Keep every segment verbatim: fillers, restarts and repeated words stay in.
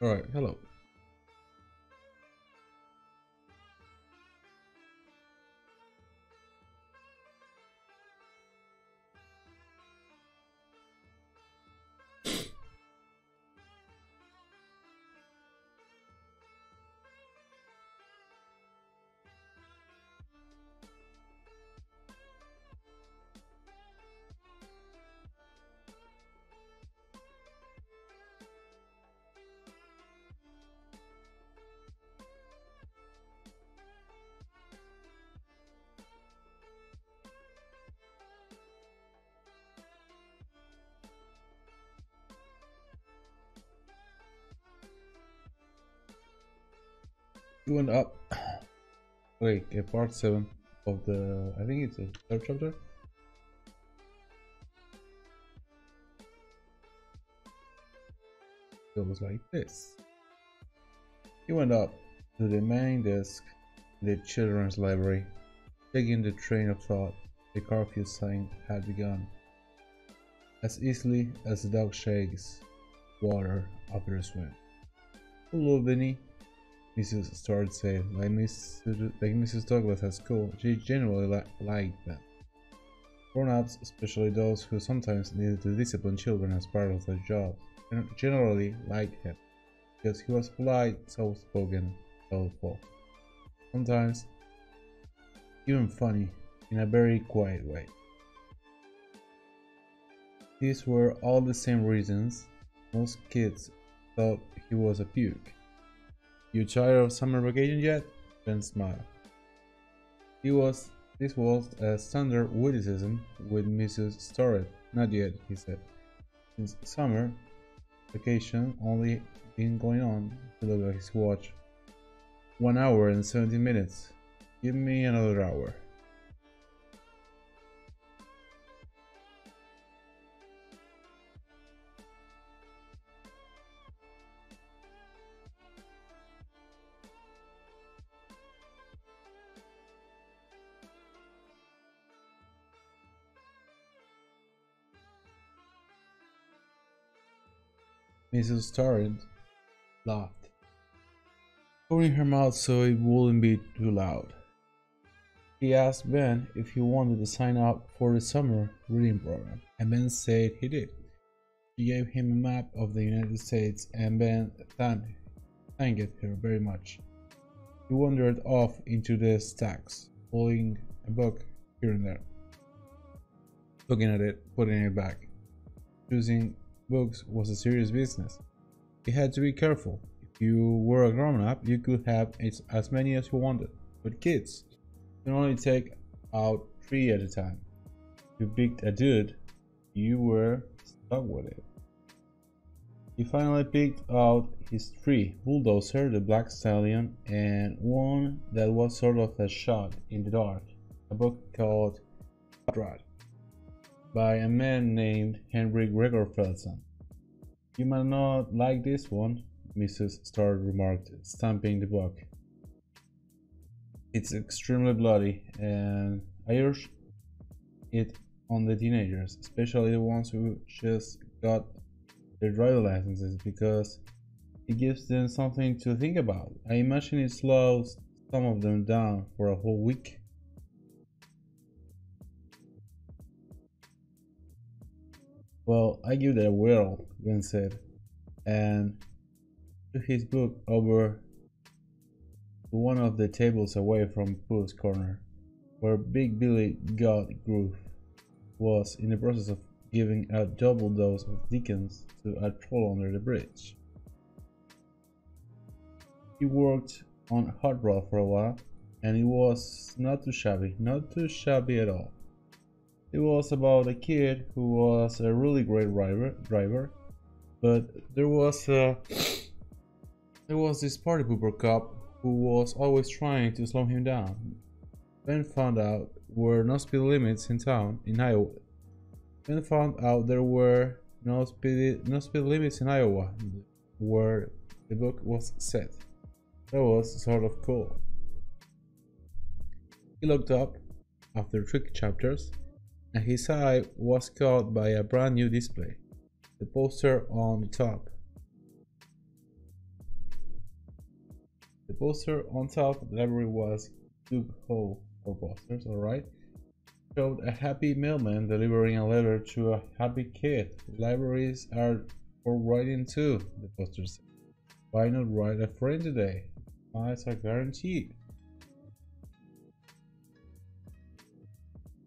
All right, hello. Went up. Wait, okay, part seven of the. I think it's a third chapter. It was like this. He went up to the main desk, the children's library, taking the train of thought the curfew sign had begun. As easily as a dog shakes water after a swim. Hello, Benny. Missus Starr said, like Missus like Missus Douglas at school, she generally li liked them. Grown-ups, especially those who sometimes needed to discipline children as part of their job, generally liked him, because he was polite, soft-spoken, helpful. Sometimes, even funny, in a very quiet way. These were all the same reasons most kids thought he was a puke. You tired of summer vacation yet? Ben smiled. He was, this was a standard witticism with Missus Starrett. Not yet, he said. Since summer vacation only been going on, he looked at his watch. One hour and seventeen minutes. Give me another hour. Missus Torrid laughed, covering her mouth so it wouldn't be too loud. She asked Ben if he wanted to sign up for the summer reading program, and Ben said he did. She gave him a map of the United States, and Ben thanked, thanked her very much. He wandered off into the stacks, pulling a book here and there, looking at it, putting it back, choosing books was a serious business. You had to be careful. If you were a grown-up, you could have as many as you wanted. But kids, you can only take out three at a time. If you picked a dude, you were stuck with it. He finally picked out his three: Bulldozer, the Black Stallion, and one that was sort of a shot in the dark, a book called Drive, by a man named Henry Gregor Felsen. You might not like this one, Missus Starr remarked, stamping the book. It's extremely bloody, and I urge it on the teenagers, especially the ones who just got their driver's licenses, because it gives them something to think about. I imagine it slows some of them down for a whole week. Well, I give that a whirl, Ben said, and took his book over to one of the tables away from Pooh's corner, where Big Billy Godgroove was in the process of giving a double dose of Dickens to a troll under the bridge. He worked on hot rod for a while, and it was not too shabby, not too shabby at all. It was about a kid who was a really great driver, driver, but there was a, there was this party pooper cop who was always trying to slow him down. Ben found out were no speed limits in town in Iowa. Ben found out there were no speed no speed limits in Iowa, where the book was set. That was sort of cool. He looked up after three chapters, and his eye was caught by a brand new display, the poster on the top. poster on top. The library was dug hole for posters, alright. Showed a happy mailman delivering a letter to a happy kid. Libraries are for writing too, the poster said. Why not write a friend today? Eyes are guaranteed.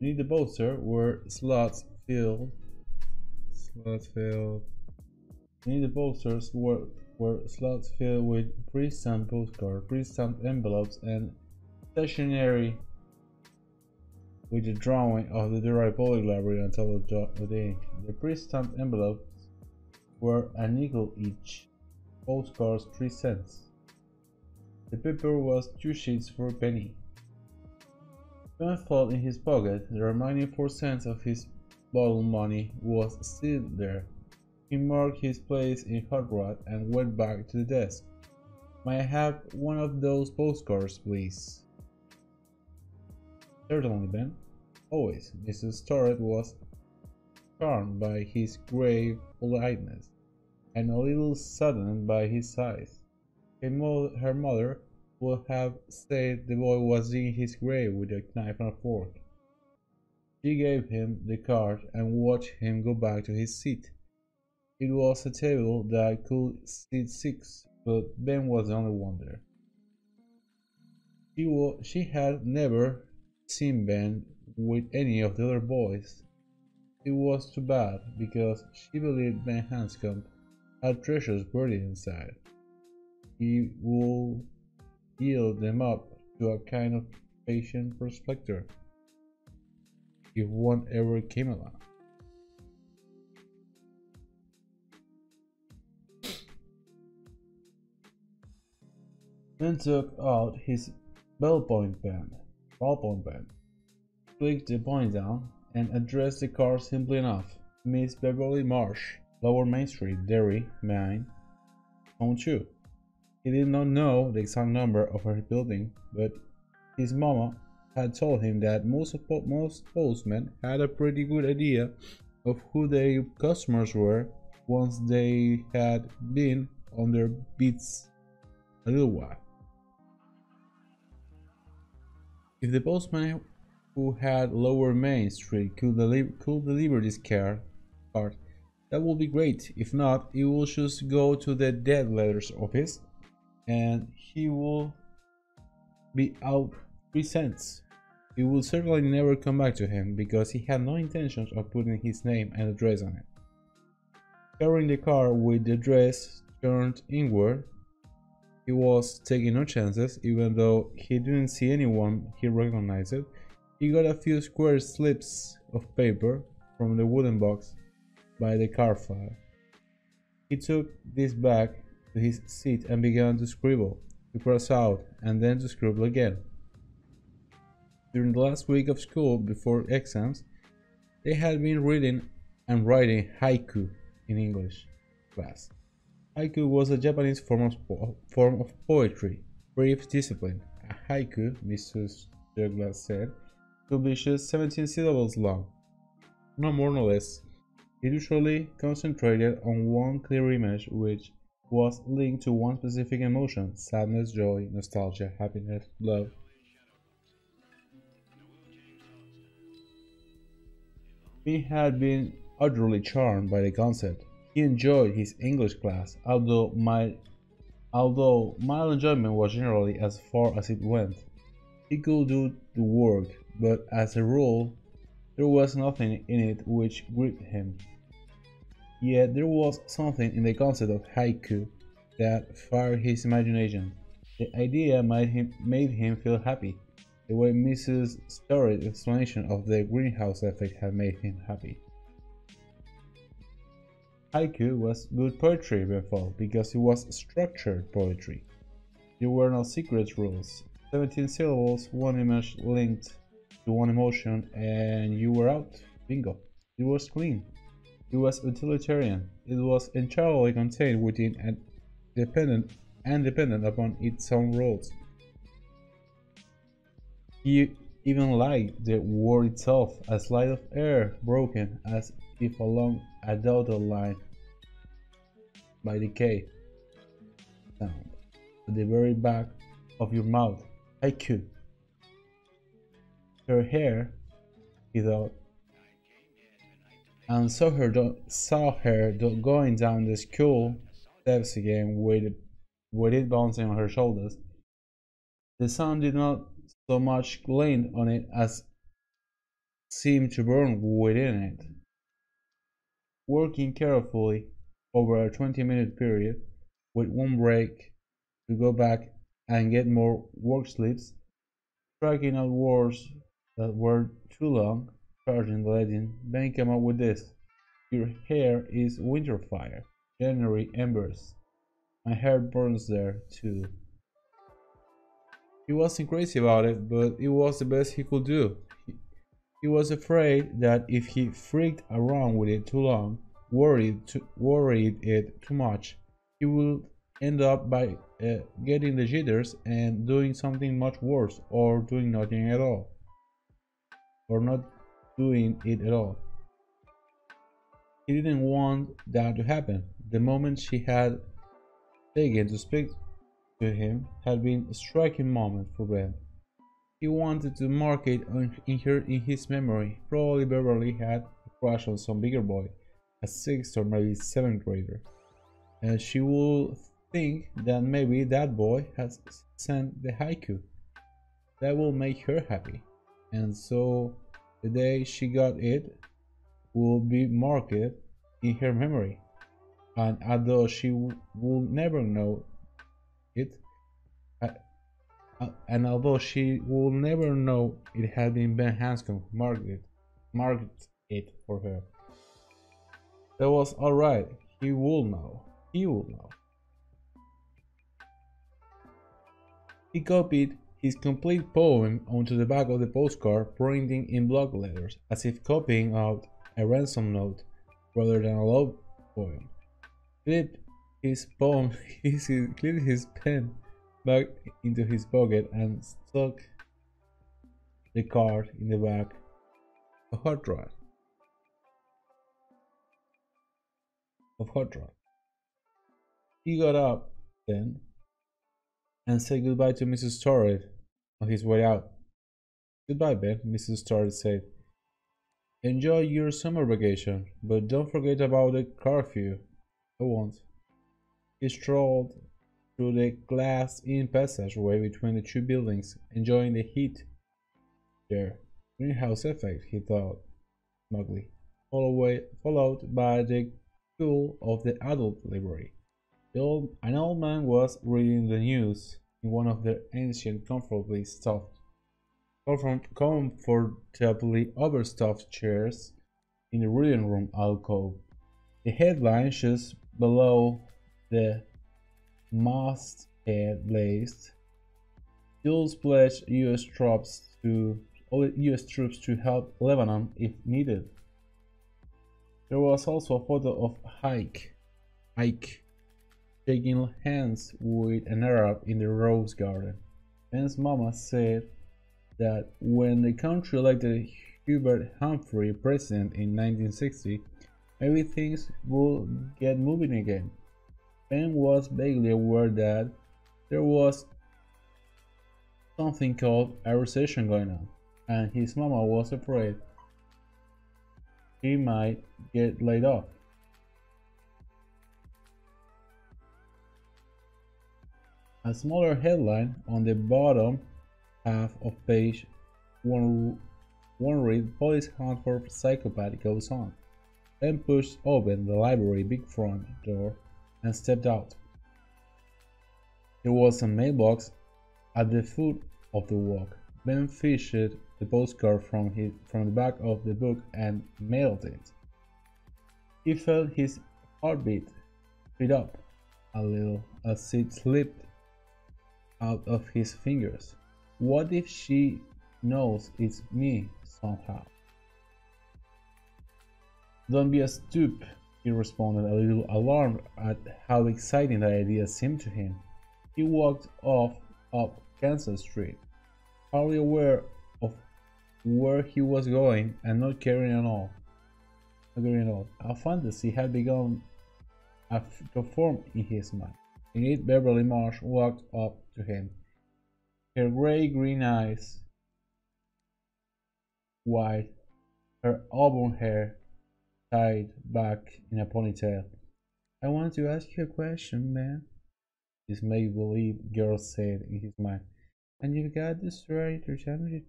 Near the poster were slots filled. Slots filled. Near the posters were were slots filled with pre-stamped postcards, pre-stamped envelopes, and stationery with a drawing of the Detroit Public Library on top of the, the ink. The pre-stamped envelopes were a nickel each. Postcards three cents. The paper was two sheets for a penny. Ben felt in his pocket. The remaining four cents of his bottle money was still there. He marked his place in hot rod and went back to the desk. May I have one of those postcards, please? Certainly, Ben. Always. Missus Torrid was charmed by his grave politeness and a little saddened by his size. Her, mo her mother would have said the boy was digging his grave with a knife and a fork. She gave him the card and watched him go back to his seat. It was a table that could seat six, but Ben was the only one there. She, was, she had never seen Ben with any of the other boys. It was too bad, because she believed Ben Hanscom had treasures buried inside. He would yield them up to a kind of patient prospector, if one ever came along. Ben took out his ballpoint pen. Ballpoint pen. Clicked the point down and addressed the card simply enough. Miss Beverly Marsh, Lower Main Street, Derry, Maine. Home two. He did not know the exact number of her building, but his mama had told him that most most postmen had a pretty good idea of who their customers were once they had been on their beats a little while. If the postman who had Lower Main Street could, deli could deliver this card, that would be great. If not, he will just go to the dead letters office, and he will be out three cents. It will certainly never come back to him, because he had no intentions of putting his name and address on it. Carrying the car with the address turned inward. He was taking no chances, even though he didn't see anyone he recognized. He got a few square slips of paper from the wooden box by the car fire. He took this back to his seat and began to scribble, to cross out, and then to scribble again. During the last week of school before exams, they had been reading and writing haiku in English class. Haiku was a Japanese form of, po form of poetry, brief discipline. A haiku, Missus Douglas said, could be just seventeen syllables long, no more no less. It usually concentrated on one clear image which was linked to one specific emotion: sadness, joy, nostalgia, happiness, love. He had been utterly charmed by the concept. He enjoyed his English class, although my, although my enjoyment was generally as far as it went. He could do the work, but as a rule, there was nothing in it which gripped him. Yet there was something in the concept of haiku that fired his imagination. The idea made him, made him feel happy, the way Missus Starrett's explanation of the greenhouse effect had made him happy. Haiku was good poetry, Ben felt, because it was structured poetry. There were no secret rules. seventeen syllables, one image linked to one emotion, and you were out. Bingo. It was clean. It was utilitarian. It was entirely contained within and dependent, and dependent upon its own rules. He even liked the word itself, a slide of air broken as if along a dotted line by decay sound at the very back of your mouth. I could. Her hair, he thought, and saw her do saw her do going down the school steps again with, with it bouncing on her shoulders. The sun did not so much land on it as seemed to burn within it. Working carefully over a twenty minute period, with one break to go back and get more work slips, striking out words that were too long, charging the legend, Ben came up with this. Your hair is winter fire, January embers. My hair burns there too. He wasn't crazy about it, but it was the best he could do. He, he was afraid that if he freaked around with it too long, worried, to, worried it too much, he would end up by uh, getting the jitters and doing something much worse, or doing nothing at all, or not doing it at all. He didn't want that to happen. The moment she had taken to speak to him had been a striking moment for Ben. He wanted to mark it on, in, her, in his memory. Probably Beverly had a crush on some bigger boy, a sixth or maybe seventh grader, and she would think that maybe that boy has sent the haiku. That will make her happy, and so the day she got it will be marked in her memory. And although she will never know it, uh, uh, and although she will never know it had been Ben Hanscom who marked it, marked it for her. That was all right. He will know. He will know. He copied his complete poem onto the back of the postcard, printing in block letters, as if copying out a ransom note rather than a love poem. Flipped his poem, he slid his pen back into his pocket and stuck the card in the back of hard drive. Of hard drive. He got up then and said goodbye to Missus Torrid on his way out. Goodbye, Ben, Missus Torrid said. Enjoy your summer vacation, but don't forget about the curfew. I won't. He strolled through the glass-in passageway between the two buildings, enjoying the heat there. Greenhouse effect, he thought smugly, followed by the cool of the adult library. The old, an old man was reading the news in one of their ancient, comfortably stuffed, comfortably overstuffed chairs in the reading room alcove. The headline just below the masthead blazed, Jules pledged U S troops to U S troops to help Lebanon if needed. There was also a photo of Ike, Ike shaking hands with an Arab in the Rose Garden. Ben's mama said that when the country elected Hubert Humphrey president in nineteen sixty, maybe things would get moving again. Ben was vaguely aware that there was something called a recession going on, and his mama was afraid he might get laid off. A smaller headline on the bottom half of page one, one read, Police Hunt for Psychopath Goes On. Ben pushed open the library big front door and stepped out. There was a mailbox at the foot of the walk. Ben fished the postcard from his, from the back of the book and mailed it. He felt his heartbeat speed up a little as it slipped out of his fingers. What if she knows it's me somehow? Don't be a stoop, he responded, a little alarmed at how exciting the idea seemed to him. He walked off up Kansas Street, hardly aware of where he was going and not caring at all. Not caring at all. A fantasy had begun to form in his mind. In it, Beverly Marsh walked up to him. her grey-green eyes, while her auburn hair tied back in a ponytail. "I want to ask you a question, Ben," this make-believe girl said in his mind. "And you've got this right to tell me."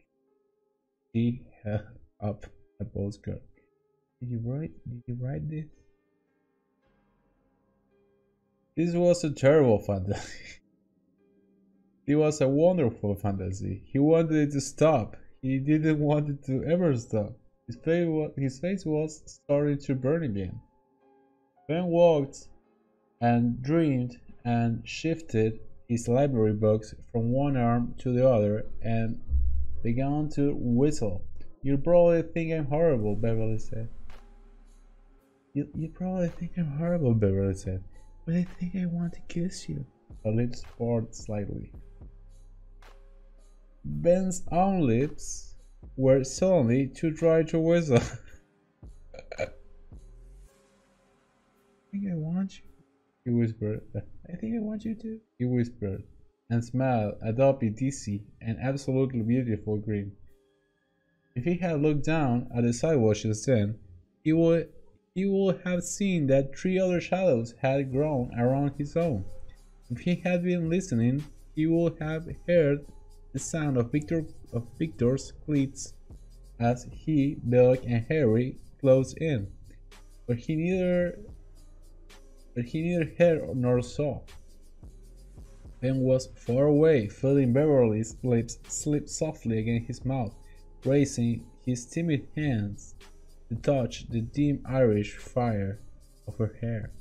She held up a postcard. Did you write? Did you write this? This was a terrible fantasy. It was a wonderful fantasy. He wanted it to stop. He didn't want it to ever stop. His face was, his face was starting to burn again. Ben walked and dreamed and shifted his library box from one arm to the other and began to whistle. "You probably think I'm horrible," Beverly said. You, you probably think I'm horrible, Beverly said. "But I think I want to kiss you." Her lips parted slightly. Ben's own lips were suddenly too dry to whistle. "I think I want you," he whispered. "I think I want you to," he whispered, and smiled a dopey, dizzy, and absolutely beautiful grin. If he had looked down at the sidewalk just then, he would he would have seen that three other shadows had grown around his own. If he had been listening, he would have heard the sound of Victor of Victor's cleats as he, Doug, and Harry closed in. But he neither but he neither heard nor saw. Ben was far away, feeling Beverly's lips slip softly against his mouth, raising his timid hands to touch the dim Irish fire of her hair.